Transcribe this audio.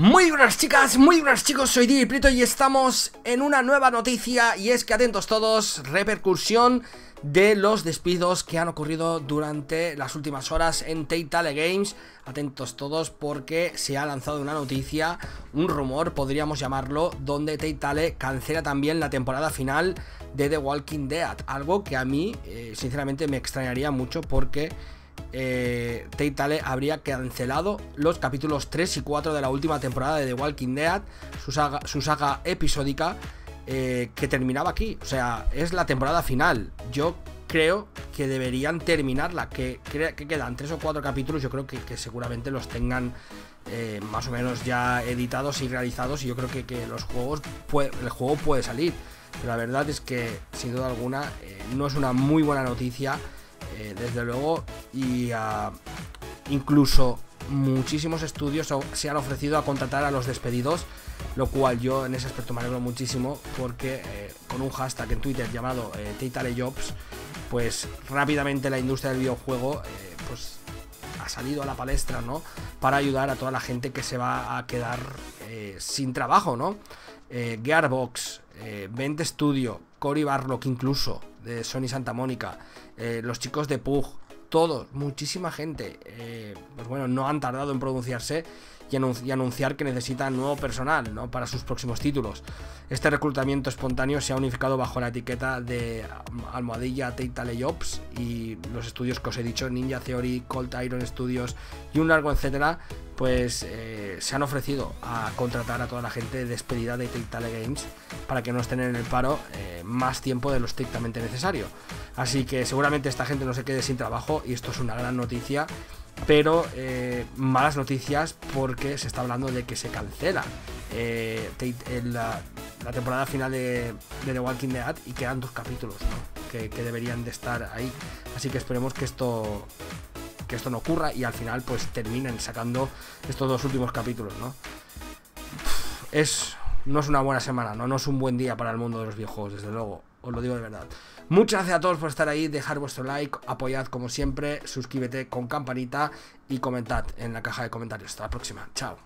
Muy buenas chicas, muy buenas chicos, soy DJ Prieto y estamos en una nueva noticia. Y es que atentos todos, repercusión de los despidos que han ocurrido durante las últimas horas en Telltale Games. Atentos todos porque se ha lanzado una noticia, un rumor podríamos llamarlo, donde Telltale cancela también la temporada final de The Walking Dead. Algo que a mí sinceramente me extrañaría mucho porque Telltale habría cancelado los capítulos 3 y 4 de la última temporada de The Walking Dead, su saga episódica que terminaba aquí. O sea, es la temporada final. Yo creo que deberían terminarla, que quedan 3 o 4 capítulos. Yo creo que seguramente los tengan más o menos ya editados y realizados, y yo creo que el juego puede salir. Pero la verdad es que sin duda alguna no es una muy buena noticia, desde luego. Y incluso muchísimos estudios se han ofrecido a contratar a los despedidos, lo cual yo en ese aspecto me alegro muchísimo, porque con un hashtag en Twitter llamado TitaleJobs, pues rápidamente la industria del videojuego pues ha salido a la palestra, ¿no? Para ayudar a toda la gente que se va a quedar sin trabajo, ¿no? Gearbox, Bend Studio, Cory Barlock incluso, de Santa Mónica, los chicos de Pug, todos, muchísima gente, pues bueno, no han tardado en pronunciarse y anunciar que necesitan nuevo personal, ¿no? Para sus próximos títulos. Este reclutamiento espontáneo se ha unificado bajo la etiqueta de # TitaleJobs, y los estudios que os he dicho, Ninja Theory, Cold Iron Studios y un largo etcétera, pues se han ofrecido a contratar a toda la gente despedida de Telltale Games para que no estén en el paro más tiempo de lo estrictamente necesario. Así que seguramente esta gente no se quede sin trabajo, y esto es una gran noticia, pero malas noticias porque se está hablando de que se cancela la temporada final de The Walking Dead, y quedan 2 capítulos, ¿no? que deberían de estar ahí. Así que esperemos que esto no ocurra y al final pues terminen sacando estos 2 últimos capítulos, ¿no? No es una buena semana, ¿no? No es un buen día para el mundo de los videojuegos, desde luego, os lo digo de verdad. Muchas gracias a todos por estar ahí, dejar vuestro like, apoyad como siempre, suscríbete con campanita y comentad en la caja de comentarios. Hasta la próxima, chao.